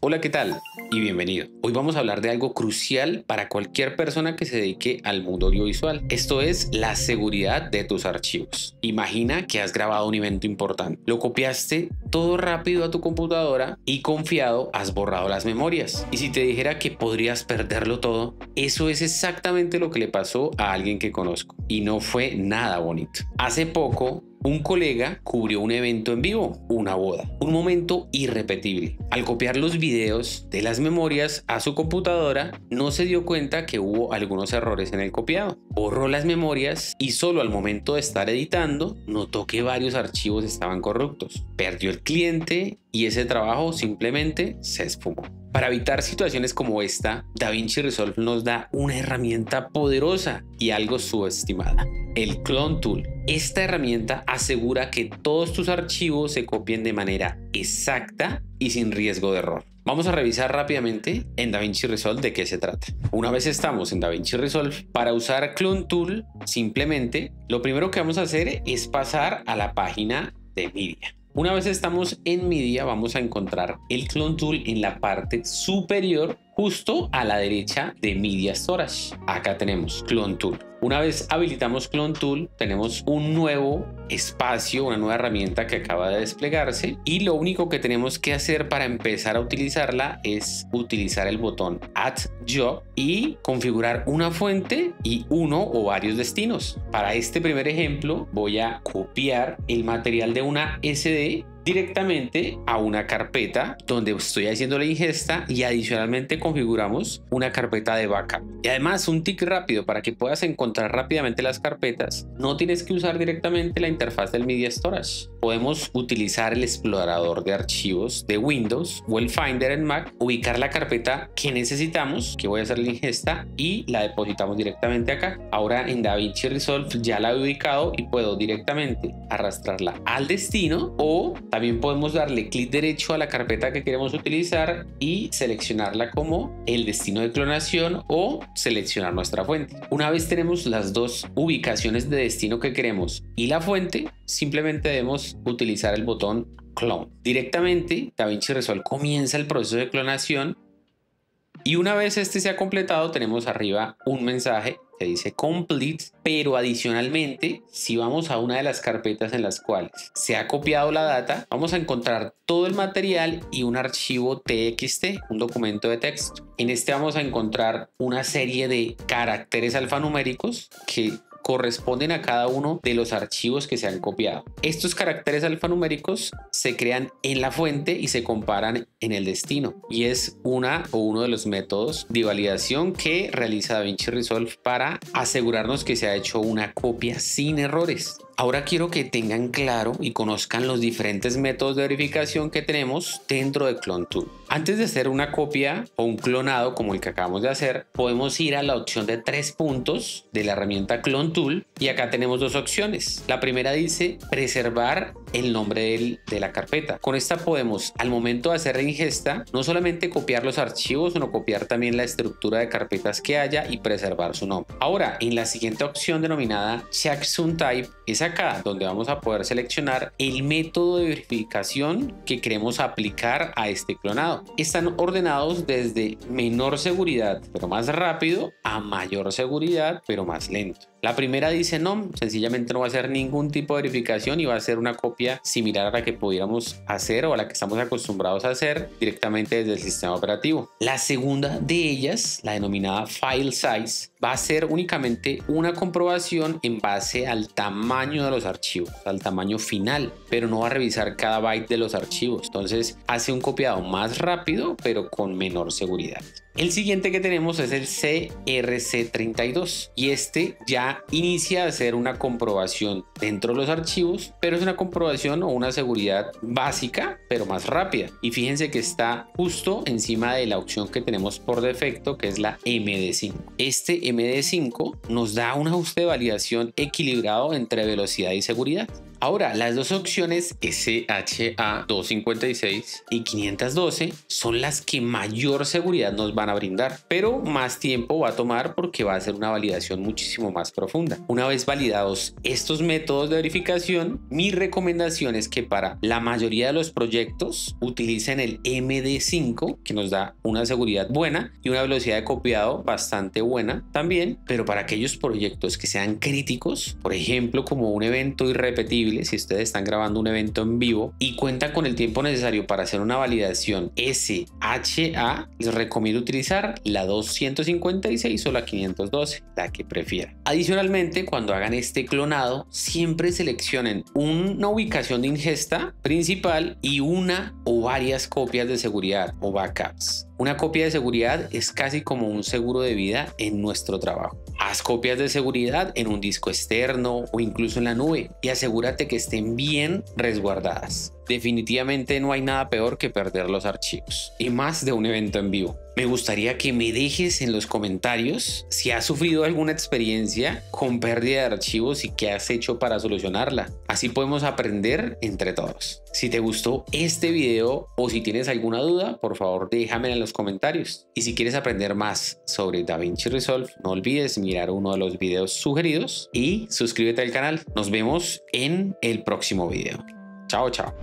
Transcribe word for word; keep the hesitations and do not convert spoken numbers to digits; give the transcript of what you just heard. Hola, ¿qué tal? Y bienvenido. Hoy vamos a hablar de algo crucial para cualquier persona que se dedique al mundo audiovisual. Esto es la seguridad de tus archivos. Imagina que has grabado un evento importante, lo copiaste todo rápido a tu computadora y confiado has borrado las memorias. Y si te dijera que podrías perderlo todo, eso es exactamente lo que le pasó a alguien que conozco y no fue nada bonito. Hace poco, un colega cubrió un evento en vivo, una boda, un momento irrepetible. Al copiar los videos de las memorias a su computadora, no se dio cuenta que hubo algunos errores en el copiado. Borró las memorias y solo al momento de estar editando, notó que varios archivos estaban corruptos. Perdió el cliente y ese trabajo simplemente se esfumó. Para evitar situaciones como esta, DaVinci Resolve nos da una herramienta poderosa y algo subestimada, el Clone Tool. Esta herramienta asegura que todos tus archivos se copien de manera exacta y sin riesgo de error. Vamos a revisar rápidamente en DaVinci Resolve de qué se trata. Una vez estamos en DaVinci Resolve, para usar Clone Tool, simplemente lo primero que vamos a hacer es pasar a la página de Media. Una vez estamos en Media, vamos a encontrar el Clone Tool en la parte superior, justo a la derecha de Media Storage. Acá tenemos Clone Tool. Una vez habilitamos Clone Tool, tenemos un nuevo espacio, una nueva herramienta que acaba de desplegarse y lo único que tenemos que hacer para empezar a utilizarla es utilizar el botón Add Job y configurar una fuente y uno o varios destinos. Para este primer ejemplo, voy a copiar el material de una ese de directamente a una carpeta donde estoy haciendo la ingesta y adicionalmente configuramos una carpeta de backup. Y además un tic rápido para que puedas encontrar rápidamente las carpetas. No tienes que usar directamente la interfaz del Media Storage. Podemos utilizar el explorador de archivos de Windows o el Finder en Mac, ubicar la carpeta que necesitamos, que voy a hacer la ingesta y la depositamos directamente acá. Ahora en DaVinci Resolve ya la he ubicado y puedo directamente arrastrarla al destino o también podemos darle clic derecho a la carpeta que queremos utilizar y seleccionarla como el destino de clonación o seleccionar nuestra fuente. Una vez tenemos las dos ubicaciones de destino que queremos y la fuente, simplemente debemos utilizar el botón Clone. Directamente, DaVinci Resolve comienza el proceso de clonación y una vez este se ha completado, tenemos arriba un mensaje que dice Complete, pero adicionalmente, si vamos a una de las carpetas en las cuales se ha copiado la data, vamos a encontrar todo el material y un archivo te equis te, un documento de texto. En este vamos a encontrar una serie de caracteres alfanuméricos que corresponden a cada uno de los archivos que se han copiado. Estos caracteres alfanuméricos se crean en la fuente y se comparan en el destino y es una o uno de los métodos de validación que realiza DaVinci Resolve para asegurarnos que se ha hecho una copia sin errores. Ahora quiero que tengan claro y conozcan los diferentes métodos de verificación que tenemos dentro de Clone Tool. Antes de hacer una copia o un clonado como el que acabamos de hacer, podemos ir a la opción de tres puntos de la herramienta Clone Tool y acá tenemos dos opciones. La primera dice preservar el nombre del, de la carpeta. Con esta podemos, al momento de hacer la ingesta, no solamente copiar los archivos, sino copiar también la estructura de carpetas que haya y preservar su nombre. Ahora, en la siguiente opción denominada Checksum Type, es acá donde vamos a poder seleccionar el método de verificación que queremos aplicar a este clonado. Están ordenados desde menor seguridad, pero más rápido, a mayor seguridad, pero más lento. La primera dice no, sencillamente no va a hacer ningún tipo de verificación y va a ser una copia similar a la que pudiéramos hacer o a la que estamos acostumbrados a hacer directamente desde el sistema operativo. La segunda de ellas, la denominada File Size, va a ser únicamente una comprobación en base al tamaño de los archivos, al tamaño final, pero no va a revisar cada byte de los archivos. Entonces hace un copiado más rápido, pero con menor seguridad. El siguiente que tenemos es el ce erre ce treinta y dos y este ya inicia a hacer una comprobación dentro de los archivos, pero es una comprobación o una seguridad básica, pero más rápida. Y fíjense que está justo encima de la opción que tenemos por defecto, que es la eme de cinco. Este eme de cinco nos da un ajuste de validación equilibrado entre velocidad y seguridad. Ahora, las dos opciones S H A doscientos cincuenta y seis y quinientos doce son las que mayor seguridad nos van a brindar, pero más tiempo va a tomar porque va a ser una validación muchísimo más profunda. Una vez validados estos métodos de verificación, mi recomendación es que para la mayoría de los proyectos utilicen el M D cinco, que nos da una seguridad buena y una velocidad de copiado bastante buena también, pero para aquellos proyectos que sean críticos, por ejemplo, como un evento irrepetible, si ustedes están grabando un evento en vivo y cuentan con el tiempo necesario para hacer una validación S H A, les recomiendo utilizar la doscientos cincuenta y seis o la quinientos doce, la que prefieran. Adicionalmente, cuando hagan este clonado, siempre seleccionen una ubicación de ingesta principal y una o varias copias de seguridad o backups. Una copia de seguridad es casi como un seguro de vida en nuestro trabajo. Haz copias de seguridad en un disco externo o incluso en la nube y asegúrate que estén bien resguardadas. Definitivamente no hay nada peor que perder los archivos, y más de un evento en vivo. Me gustaría que me dejes en los comentarios si has sufrido alguna experiencia con pérdida de archivos y qué has hecho para solucionarla. Así podemos aprender entre todos. Si te gustó este video o si tienes alguna duda, por favor déjamela en los comentarios. Y si quieres aprender más sobre DaVinci Resolve, no olvides mirar uno de los videos sugeridos y suscríbete al canal. Nos vemos en el próximo video. Chao, chao.